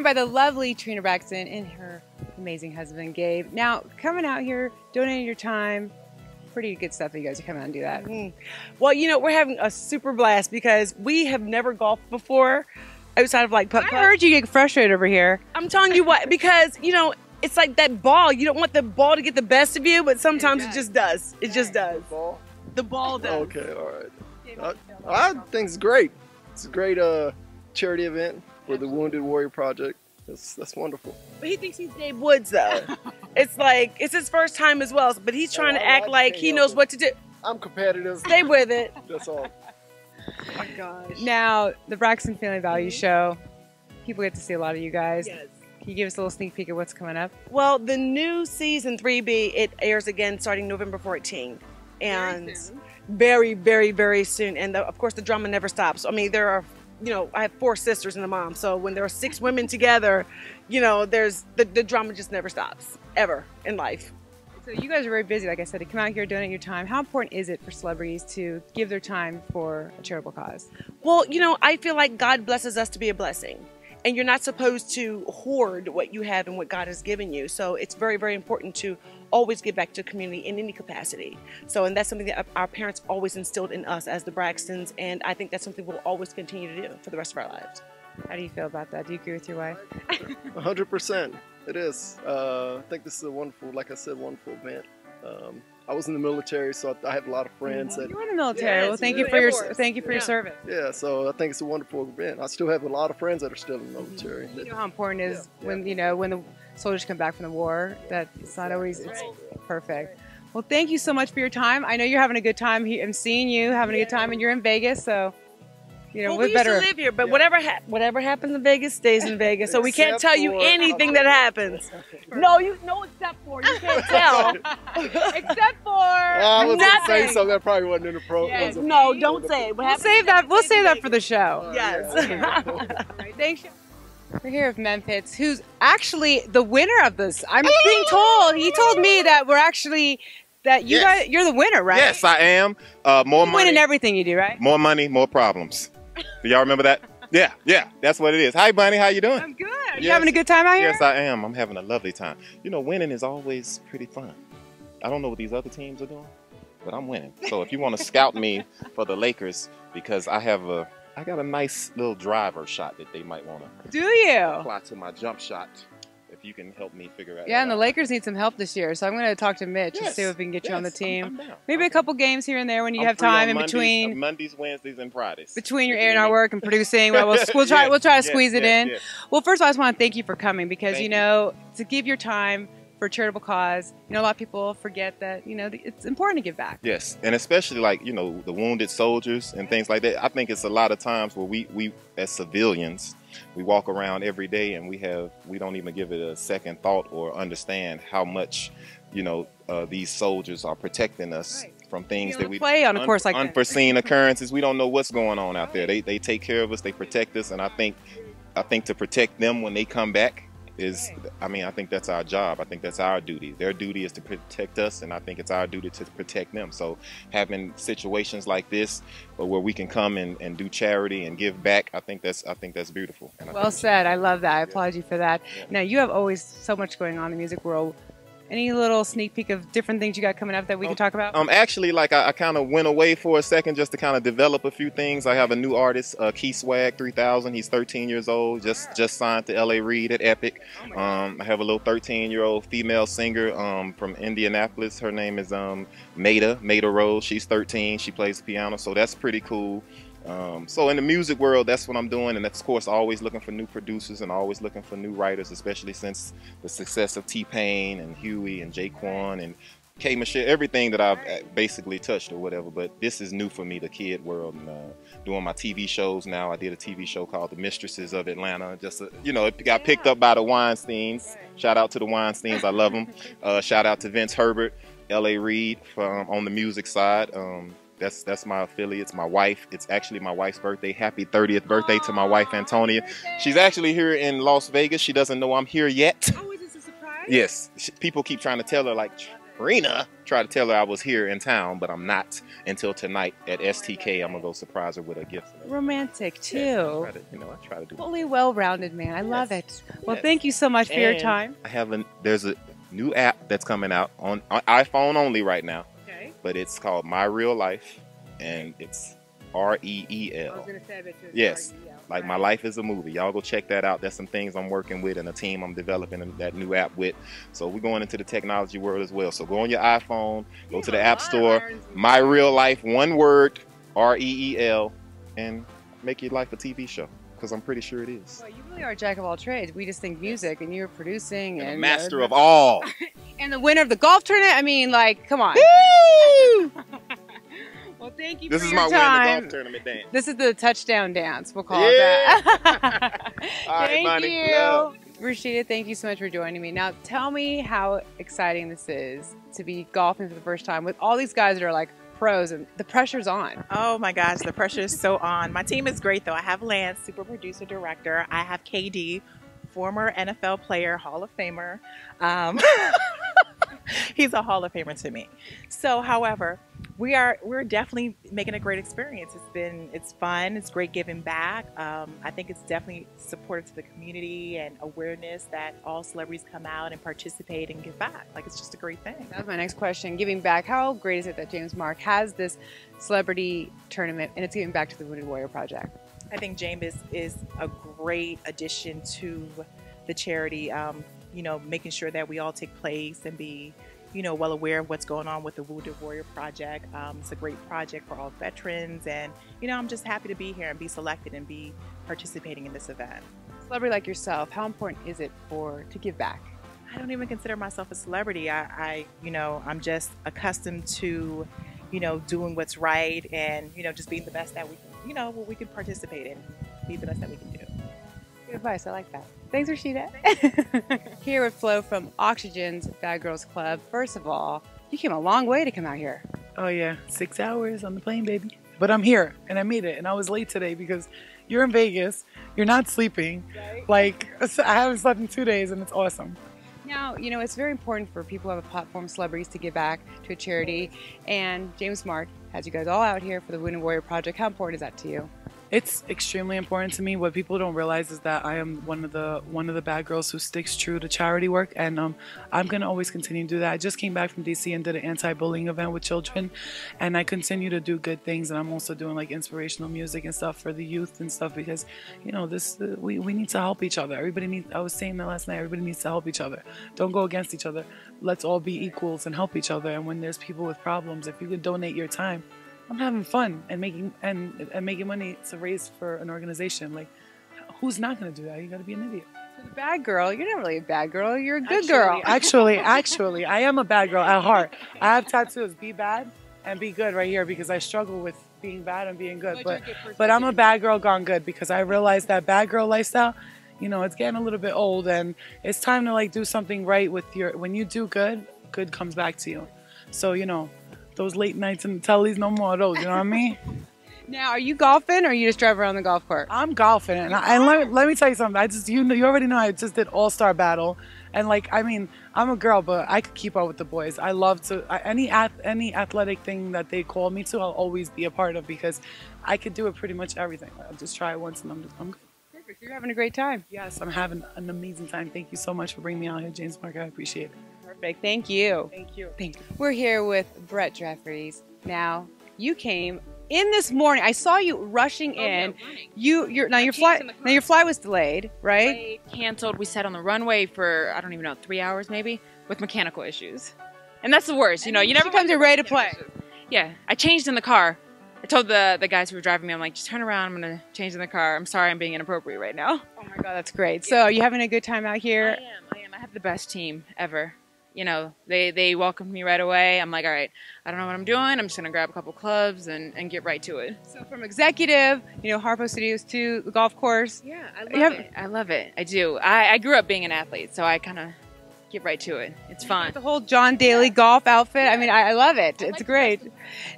joined by the lovely Trina Braxton and her amazing husband, Gabe. Now, coming out here, donating your time, pretty good stuff that you guys are coming out and do that. Mm-hmm. Well, you know, we're having a super blast because we have never golfed before outside of like putt-putt. I heard you get frustrated over here. I'm telling you what, because, you know, it's like that ball. You don't want the ball to get the best of you, but sometimes it just does. It just does. The ball does. Okay, all right. I think it's great. It's a great charity event for the Wounded Warrior Project. That's wonderful. But he thinks he's Dave Woods, though. It's like, it's his first time as well, but he's trying to act like he knows what to do. I'm competitive. Stay with it. That's all. Oh, my gosh. Now, the Braxton Family Value Show, people get to see a lot of you guys. Yes. Can you give us a little sneak peek at what's coming up? Well, the new season 3B, it airs again starting November 14th. And very soon. Very, very, very soon. And of course, the drama never stops. I mean, there are, you know, I have 4 sisters and a mom. So when there are 6 women together, you know, there's the drama just never stops, ever in life. So you guys are very busy, like I said, to come out here, donate your time. How important is it for celebrities to give their time for a charitable cause? Well, you know, I feel like God blesses us to be a blessing. And you're not supposed to hoard what you have and what God has given you. So it's very, very important to always give back to the community in any capacity. So, and that's something that our parents always instilled in us as the Braxtons. And I think that's something we'll always continue to do for the rest of our lives. How do you feel about that? Do you agree with your wife? 100%. It is. I think this is a wonderful, like I said, wonderful event. I was in the military, so I have a lot of friends. You were in the military. Yeah, well, thank you for your service. Yeah, so I think it's a wonderful event. I still have a lot of friends that are still in the military. You know how important it is when you know when the soldiers come back from the war. That it's not always it's perfect. Right. Well, thank you so much for your time. I know you're having a good time here. I'm seeing you having a good time, and you're in Vegas, so. You know, well, we used to live here, but whatever happens in Vegas stays in Vegas. So we can't tell you anything that happens. No, except for you can't tell. Except for I was gonna say something that probably wasn't in the program. Yeah. No, don't say it. We'll save that. We'll save that for the show. Yes. Yeah, okay. Thanks. We're here with Memphitz, who's actually the winner of this. I'm being told. He told me that we're actually. That you guys, you're the winner, right? Yes, I am. More money. You win in everything you do, right? More money, more problems. Do y'all remember that? Yeah, yeah, that's what it is. Hi, Bunny, how you doing? I'm good. Yes. You having a good time out here? Yes, I am. I'm having a lovely time. You know, winning is always pretty fun. I don't know what these other teams are doing, but I'm winning. So if you want to scout me for the Lakers, because I got a nice little driver shot that they might want to. Do you? Apply to my jump shot. If you can help me figure out. Yeah, and the Lakers need some help this year, so I'm going to talk to Mitch and see if we can get you on the team. I'm down. Maybe a couple games here and there when you have time in between. Mondays, Wednesdays, and Fridays. Between your air and our work and producing, we'll try to squeeze it in. Yes. Well, first of all, I just want to thank you for coming because you know to give your time for a charitable cause. You know, a lot of people forget that you know it's important to give back. Yes, and especially like you know the wounded soldiers and things like that. I think it's a lot of times where we as civilians. We walk around every day and we don't even give it a second thought or understand how much, you know, these soldiers are protecting us from things that we play on a course like unforeseen occurrences. We don't know what's going on out there. They take care of us, they protect us, and I think to protect them when they come back is I mean, I think that's our job. I think that's our duty. Their duty is to protect us, and I think it's our duty to protect them. So having situations like this where we can come and do charity and give back, I think that's beautiful. And well said. I love that. I applaud you for that. Yeah. Now, you have always so much going on in the music world. Any little sneak peek of different things you got coming up that we can talk about? Actually, like I kind of went away for a second just to kind of develop a few things. I have a new artist, Key Swag 3000. He's 13 years old, just signed to LA Reid at Epic. I have a little 13-year-old female singer from Indianapolis. Her name is Maida Rose. She's 13. She plays the piano, so that's pretty cool. So in the music world, that's what I'm doing, and that's, of course, always looking for new producers and always looking for new writers, especially since the success of T-Pain and Huey and Jaquan and K-Michelle, everything that I've basically touched or whatever. But this is new for me, the kid world, and doing my TV shows now. I did a TV show called The Mistresses of Atlanta. Just you know, it got picked up by the Weinsteins. Shout out to the Weinsteins, I love them. Shout out to Vince Herbert, LA Reid on the music side. That's my affiliates, my wife. It's actually my wife's birthday. Happy 30th birthday to my wife, Antonia. She's actually here in Las Vegas. She doesn't know I'm here yet. Oh, is this a surprise? Yes. People keep trying to tell her, like, Trina. Try to tell her I was here in town, but I'm not until tonight at STK. I'm gonna go surprise her with a gift. Romantic too. Yeah, I try to do. Fully well-rounded man. I love it. Well, thank you so much for your time. There's a new app that's coming out on iPhone only right now. Okay. But it's called My Real Life, and it's R-E-E-L. I was gonna say, I bet you it's R-E-E-L. Like My Life is a Movie. Y'all go check that out. There's some things I'm working with and a team I'm developing that new app with. So we're going into the technology world as well. So go on your iPhone, go to the App Store, My Real Life, one word, R-E-E-L, and make your life a TV show, because I'm pretty sure it is. Well, you really are a jack of all trades. We just think music, and you're producing. And a master of all. And the winner of the golf tournament. I mean, like, come on. Woo! Well, thank you for your time. This is my win in the golf tournament dance. This is the touchdown dance, we'll call it that. All right, thank you. Love. Rasheda, thank you so much for joining me. Now, tell me how exciting this is to be golfing for the first time with all these guys that are like pros, and the pressure's on. Oh my gosh, the pressure is so on. My team is great though. I have Lance, super producer, director. I have KD, former NFL player, Hall of Famer. He's a Hall of Famer to me. So, however, we're definitely making a great experience. It's fun. It's great giving back. I think it's definitely supportive to the community and awareness that all celebrities come out and participate and give back. Like, it's just a great thing. That was my next question. Giving back. How great is it that James Mark has this celebrity tournament and it's giving back to the Wounded Warrior Project? I think James is a great addition to the charity. You know, making sure that we all take place and be, you know, well aware of what's going on with the Wounded Warrior Project. It's a great project for all veterans, and, you know, I'm just happy to be here and be selected and be participating in this event. Celebrity like yourself, how important is it to give back? I don't even consider myself a celebrity. You know, I'm just accustomed to, you know, doing what's right and, you know, just being the best that we can, you know, what we can participate in, be the best that we can do. Good advice. I like that. Thanks, Rasheda. Thank here with Flo from Oxygen's Bad Girls Club. First of all, you came a long way to come out here. Oh, yeah. 6 hours on the plane, baby. But I'm here, and I made it. And I was late today because you're in Vegas. You're not sleeping. Right? Like, I haven't slept in 2 days, and it's awesome. Now, you know, it's very important for people who have a platform, celebrities, to give back to a charity. And James Mark has you guys all out here for the Wounded Warrior Project. How important is that to you? It's extremely important to me. What people don't realize is that I am one of the bad girls who sticks true to charity work, and I'm gonna always continue to do that. I just came back from DC and did an anti-bullying event with children, and I continue to do good things. And I'm also doing like inspirational music and stuff for the youth and stuff, because, you know, we need to help each other. Everybody needs. I was saying that last night. Everybody needs to help each other. Don't go against each other. Let's all be equals and help each other. And when there's people with problems, if you could donate your time. I'm having fun and making money to raise for an organization. Like, who's not going to do that? You got to be an idiot. So the bad girl, you're not really a bad girl. You're a good girl. Actually, I am a bad girl at heart. I have tattoos. Be bad and be good right here, because I struggle with being bad and being good. But I'm a bad girl gone good, because I realized that bad girl lifestyle, you know, it's getting a little bit old, and it's time to like do something right with your. When you do good, good comes back to you. So, you know. Those late nights in the tellies, no more of those, you know what I mean? Now, are you golfing, or you just drive around the golf cart? I'm golfing, and let me tell you something. You already know I just did All Star Battle, and like, I mean, I'm a girl, but I could keep up with the boys. I love to any athletic thing that they call me to, I'll always be a part of, because I could do it pretty much everything. I'll just try it once, and I'm good. Perfect. You're having a great time. Yes, I'm having an amazing time. Thank you so much for bringing me out here, James Mark. I appreciate it. Perfect. Thank you. Thank you. Thank you. We're here with Brett Jeffries. Now, you came in this morning. I saw you rushing in. No, your flight was delayed, right? Delayed, canceled. We sat on the runway for, I don't even know, 3 hours maybe, with mechanical issues. And that's the worst. You know, you never come to ready to play. Yeah. I changed in the car. I told the guys who were driving me, I'm like, just turn around. I'm going to change in the car. I'm sorry I'm being inappropriate right now. Oh, my God. That's great. So, are you having a good time out here? I am. I have the best team ever. You know, they welcomed me right away. I'm like, all right, I don't know what I'm doing. I'm just going to grab a couple clubs and get right to it. So from executive, you know, Harpo Studios to the golf course. Yeah, I love it. I love it. I do. I grew up being an athlete, so I kind of Get right to it. It's fun. The whole John Daly golf outfit. I mean, I love it. It's great.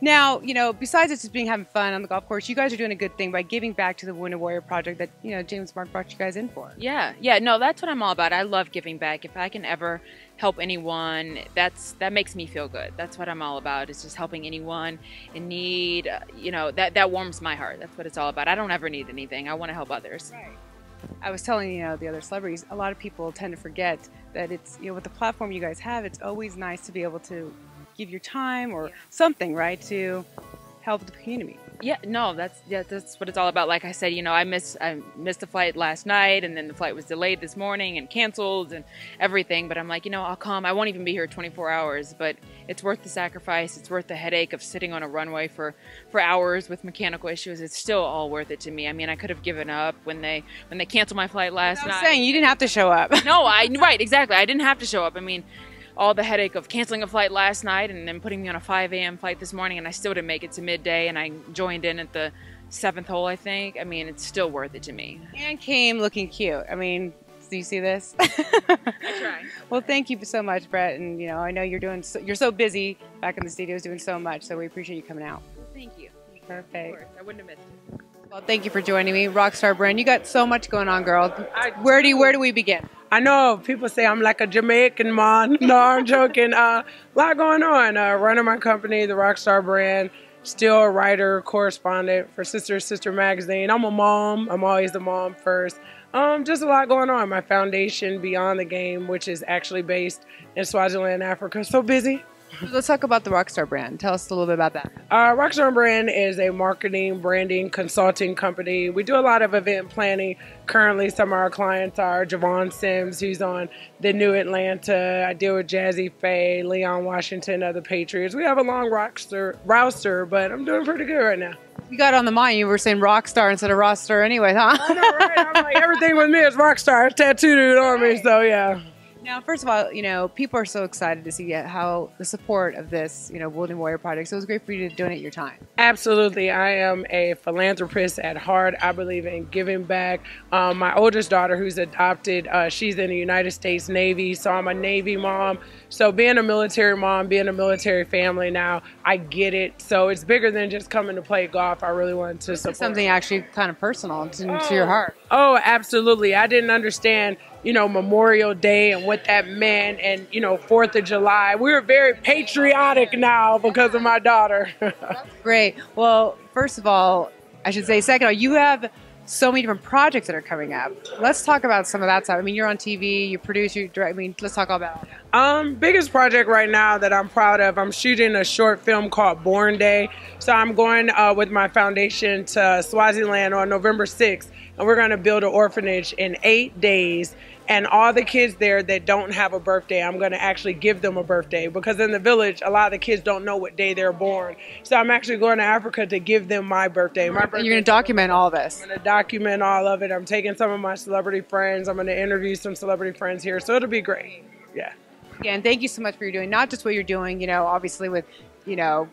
Now, you know, besides it's just being having fun on the golf course, you guys are doing a good thing by giving back to the Wounded Warrior Project that, you know, James Mark brought you guys in for. Yeah. Yeah. No, that's what I'm all about. I love giving back. If I can ever help anyone, that makes me feel good. That's what I'm all about. It's just helping anyone in need. You know, that warms my heart. That's what it's all about. I don't ever need anything. I want to help others. Right. I was telling, you know, the other celebrities, a lot of people tend to forget that it's, you know, with the platform you guys have, it's always nice to be able to give your time or something, right, to help the community. Yeah, no, that's what it's all about. Like I said, you know, I missed the flight last night, and then the flight was delayed this morning and canceled and everything. But I'm like, you know, I'll come. I won't even be here 24 hours, but it's worth the sacrifice. It's worth the headache of sitting on a runway for hours with mechanical issues. It's still all worth it to me. I mean, I could have given up when they canceled my flight last night. I'm saying you didn't have to show up. No, right, exactly. I didn't have to show up. I mean, all the headache of canceling a flight last night and then putting me on a 5 a.m. flight this morning, and I still didn't make it to midday, and I joined in at the 7th hole, I think. I mean, it's still worth it to me. And came looking cute. I mean, do you see this? I try. Well, thank you so much, Brett. And, you know, I know you're so busy back in the studios doing so much, so we appreciate you coming out. Thank you. Perfect. Of course. I wouldn't have missed it. Well, thank you for joining me. Rockstar Brynn, you got so much going on, girl. Where do we begin? I know people say I'm like a Jamaican mom. No, I'm joking. A lot going on. Running my company, the Rockstar Brynn. Still a writer, correspondent for Sister Magazine. I'm a mom. I'm always the mom first. Just a lot going on. My foundation, Beyond the Game, which is actually based in Swaziland, Africa. So busy. Let's talk about the Rockstar Brynn. Tell us a little bit about that. Rockstar Brynn is a marketing, branding, consulting company. We do a lot of event planning. Currently, some of our clients are Javon Sims, who's on The New Atlanta. I deal with Jazzy Faye, Leon Washington, other Patriots. We have a long roster, but I'm doing pretty good right now. You got on the mind. You were saying Rockstar instead of roster anyways, huh? I know, right? I'm like, everything with me is Rockstar. It's tattooed on me, so yeah. Now, first of all, you know, people are so excited to see how the support of this, you know, Wounded Warrior Project. So it was great for you to donate your time. Absolutely. I am a philanthropist at heart. I believe in giving back. My oldest daughter, who's adopted, she's in the United States Navy. So I'm a Navy mom. So being a military mom, being a military family now, I get it. So it's bigger than just coming to play golf. I really wanted to support. It's something actually kind of personal to your heart. Oh, absolutely. I didn't understand, you know, Memorial Day and what that meant, and, you know, 4th of July. We're very patriotic now because of my daughter. Great. Well, first of all, I should say, second of all, you have so many different projects that are coming up. Let's talk about some of that stuff. I mean, you're on TV, you produce, you direct. I mean, let's talk all about it. Biggest project right now that I'm proud of, I'm shooting a short film called Born Day. So I'm going with my foundation to Swaziland on November 6th, and we're going to build an orphanage in 8 days. And all the kids there that don't have a birthday, I'm going to actually give them a birthday, because in the village, a lot of the kids don't know what day they're born. So I'm actually going to Africa to give them my birthday. You're going to document all this. I'm going to document all of it. I'm taking some of my celebrity friends. I'm going to interview some celebrity friends here. So it'll be great. Yeah. Yeah, and thank you so much for your doing, not just what you're doing, you know, obviously with, you know,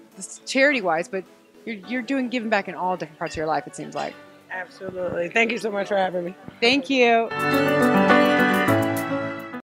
charity-wise, but you're doing giving back in all different parts of your life, it seems like. Absolutely. Thank you so much for having me. Thank you.